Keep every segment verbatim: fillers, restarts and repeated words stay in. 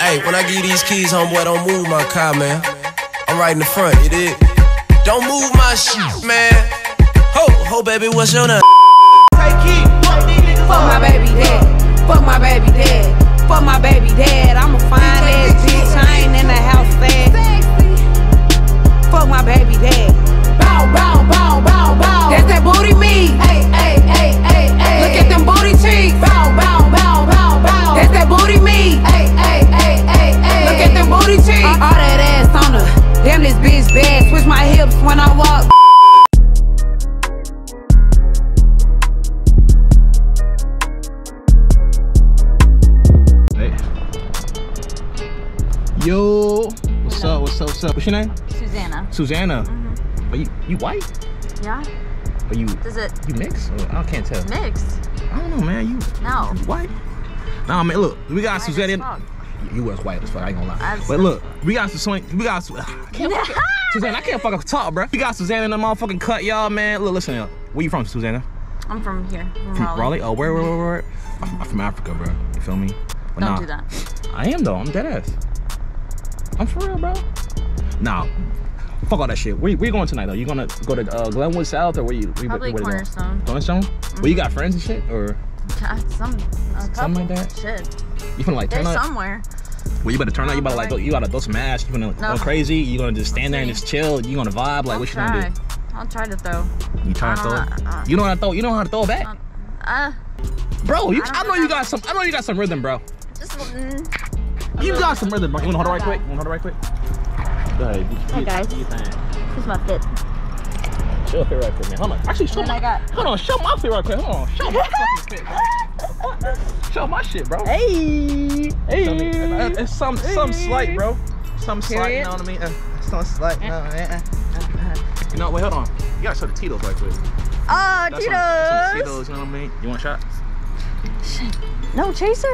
Hey, when I give you these keys, homeboy, don't move my car, man. I'm right in the front, you dig? Don't move my shit, man. Ho, ho, baby, what's your name? Fuck my baby dad, fuck my baby dad, fuck my baby dad. I'm a fine ass bitch, I ain't in the house fast. Sexy. Fuck my baby dad. Bow, bow, bow, bow, bow. That's that booty meat. Hey, hey, hey, hey, hey. Look at them booty cheeks. Bow, bow, bow, bow, bow. That's that booty meat. Hey, hey, hey, hey, hey. Look at them booty cheeks. All, all that ass on her. Damn, this bitch bad. Switch my hips when I walk. Yo, what's up, what's up, what's up? What's your name? Susanna. Susanna? Mm-hmm. Are you, you white? Yeah. Are you, Does it, you mixed? Or, I can't tell. Mixed? I don't know, man. You, no. you white? Nah, man, look, we got Susanna. You was white as fuck, I ain't gonna lie. Absolutely. But look, we got Susanna, we got Susanna. Susanna, I can't fucking talk, bro. We got Susanna in the motherfucking cut, y'all, man. Look, listen, y'all. Where you from, Susanna? I'm from here, from, from Raleigh. Raleigh? Oh, where, where, where, where? Mm-hmm. I'm from Africa, bro. You feel me? But don't nah, do that. I am, though. I'm dead ass. I'm for real, bro. Nah, fuck all that shit. Where, where you going tonight, though? You gonna go to uh, Glenwood South, or where you? Where, Probably where Cornerstone. Cornerstone? Mm-hmm. Where you got friends and shit, or? Some, a something like that. Shit. You gonna like turn They're up? Somewhere. Well, you better turn out. You better like, go, you gotta go smash. You gonna like, no. go crazy. You gonna just stand there and just chill. You gonna vibe. Like, I'll what you try. gonna do? I'll try to throw. You trying to throw? Uh, uh, you know how to throw? You know how to throw it back? Uh. Bro, you, I, I know, know you got some. I know you got some rhythm, bro. Just. Mm. You got some rhythm, bro. You wanna hold it right quick? You wanna hold it right quick? Go ahead. Hey guys. This is my fit. Show fit right quick, man. Hold on. Actually, show my. Got... Hold on. Show my fit right quick. Hold on. Show my fucking fit, bro. Show my shit, bro. Hey. Hey. You know I mean? It's some hey. some slight, bro. Some slight. You know what I mean? Uh, some slight. No, man. You know what? Hold on. You gotta show the Tito's right quick. Oh, Tito's. Some, some Tito's. You know what I mean? You want shots? Shit. No chaser.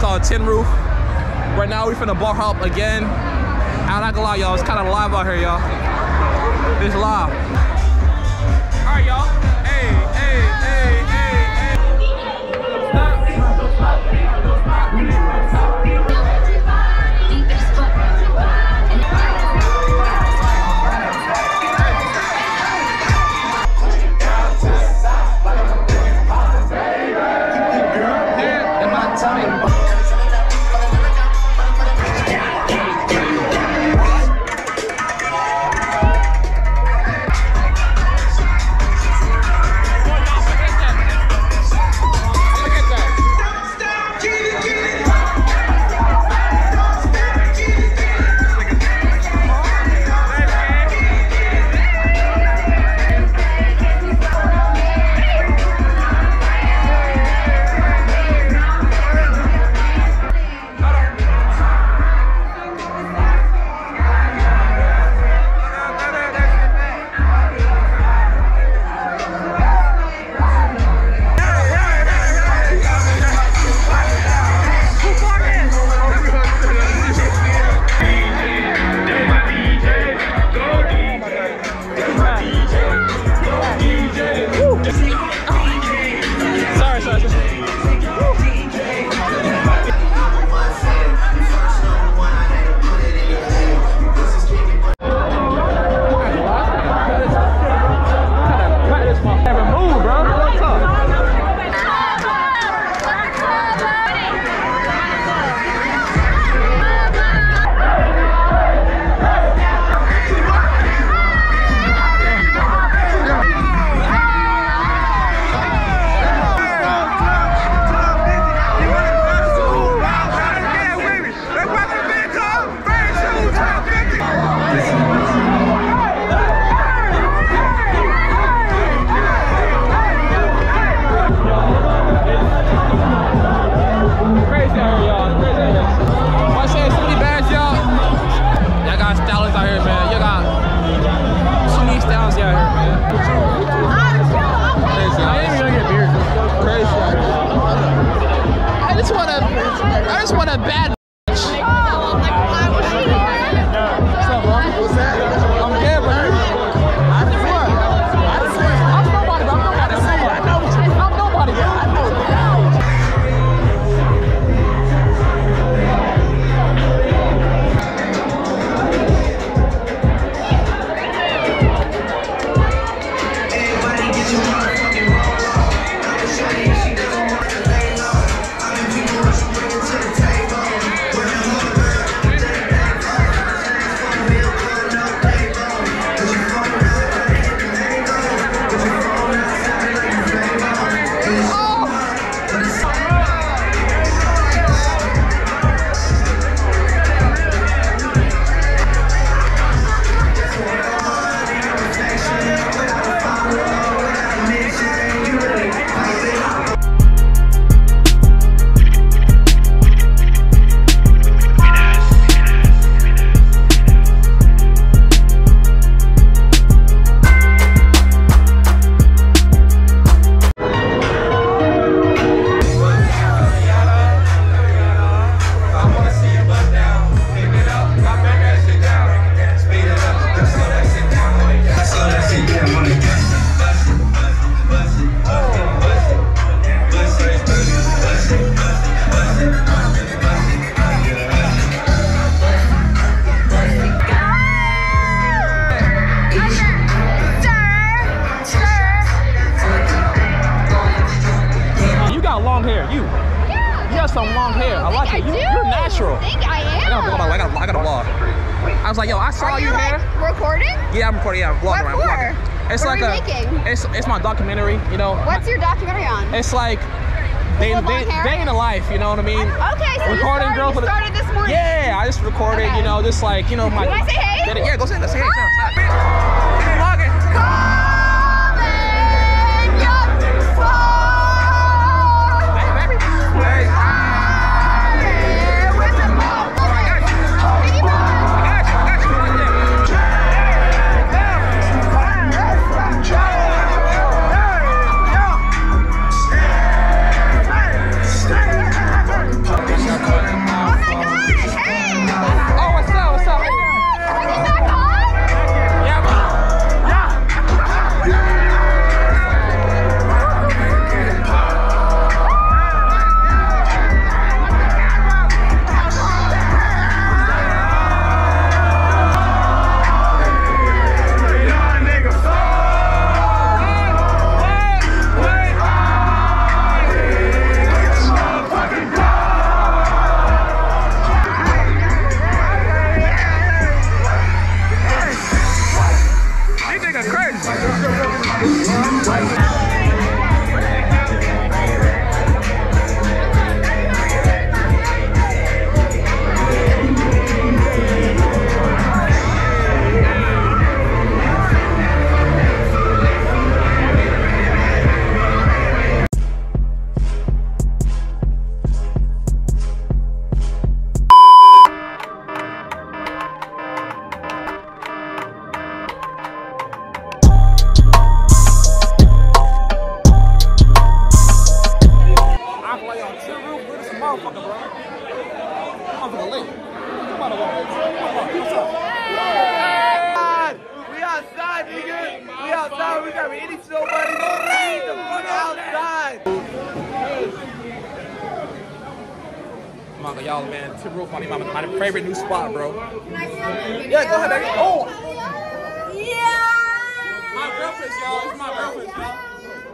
Called Tin Roof. Right now we finna bar hop again. I'm not gonna lie, y'all, it's kinda live out here, y'all. It's live. Alright, y'all. Hey, hey, hey, hair. You. Yeah. You got some yeah, long hair. I, I like it. You, I you're natural. I think I am. I got a vlog. I got a vlog. I was like, yo, I saw you, you hair. Like, recording? Yeah, I'm recording. Yeah, I'm vlogging. What right, for? Vlogging. It's what like are you a. Making? It's it's my documentary. You know. What's your documentary on? It's like. Day, day, day in the life, you know what I mean? Okay, so recording you started, girl for the, started this morning? Yeah, I just recorded, okay. You know, just like, you know, my... Can I say hey? It, yeah, go say, let's say hey. Stop, stop, bitch. Come on. Y'all, man, Tin Roof, my, my favorite new spot, bro. Can I see that? Yeah, go ahead, baby. Oh! Yeah! My girlfriend, y'all. It's my girlfriend, y'all.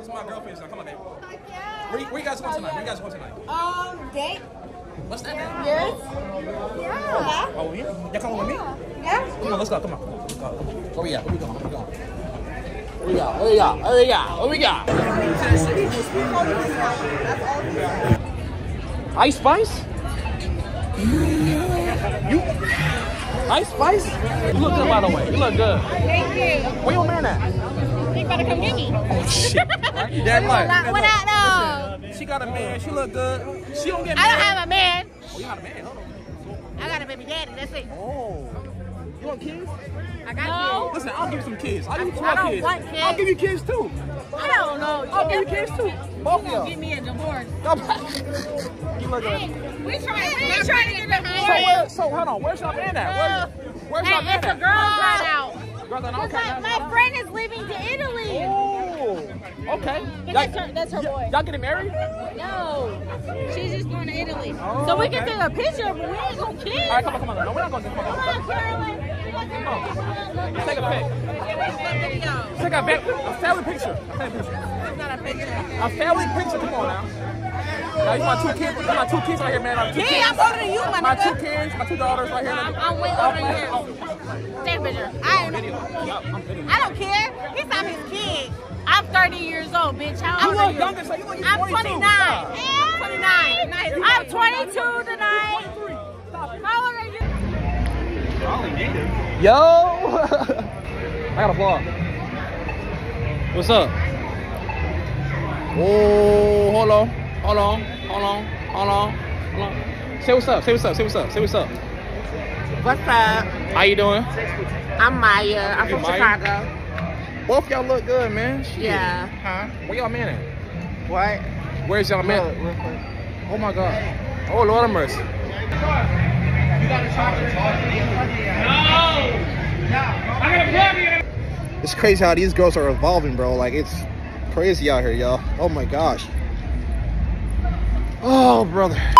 It's my girlfriend, y'all. Come on, baby. Where, where you guys going tonight? Where you guys going tonight? Um, date. What's that name? Yours? Yeah. Oh, yeah? Y'all coming with me? Yeah. Come on, let's go. Come on. Let's go. Where we at? Where we going? Where we going? Where we got? Where we got? Where we got? Where we got? Ice Spice? You Ice Spice? You look good, by the way. You look good. Thank you. Where your man at? He better come get me. Oh shit. That much. What up though? She got a man. She look good. She don't get. I don't have a man. Oh, you got a man? Hold on. I got a baby daddy. That's it. Oh. You want kids? I got no. Kids. Listen, I'll give you some kids. I'll give you two kids. I don't want kids. I'll give you kids too. I don't know. I'll give you kids too. Both of y'all. Give me a divorce. You look good. We trying, yeah, we trying to get the high. So, so hold on, where's y'all man at? Where, where's y'all man at? It's a girl's night out. Girl's night out. Okay. My, my friend is leaving to Italy. Oh, okay. That's her, that's her boy. Y'all getting married? No, she's just going to Italy. Oh, so we okay. can take a picture, but we ain't gonna kiss. All right, come on, come on. No, we're not gonna kiss. Come on, come on, Carolyn. Come on. Let's take a pic. Let's take a pic. A family picture. A family picture. It's not a picture. A family picture. Come on now. Now, you my two kids, you my two kids right here, man. I'm two yeah, kids. I'm older than you, my nigga. My two kids, my two daughters right here. I'm, I'm way older than you. Oh. Take a picture. I, I don't care. He's not his kid. I'm thirty years old, bitch. How old are you? You look younger, so you look I'm twenty-nine. Stop. I'm twenty-nine. I'm twenty-two tonight. How old are you? Raleigh native. Yo. I got a vlog. What's up? Oh, hold on. Hold on, hold on, hold on, hold on. Say what's up, say what's up, say what's up, say what's up. What's up? How you doing? I'm Maya, I'm hey, from Maya. Chicago. Both y'all look good, man. Shit. Yeah. Huh? Where y'all man at? What? Where's y'all man? Look, oh my God. Oh Lord of mercy. You gotta talk to talk. No! It's crazy how these girls are evolving, bro. Like, it's crazy out here, y'all. Oh my gosh. Oh, brother.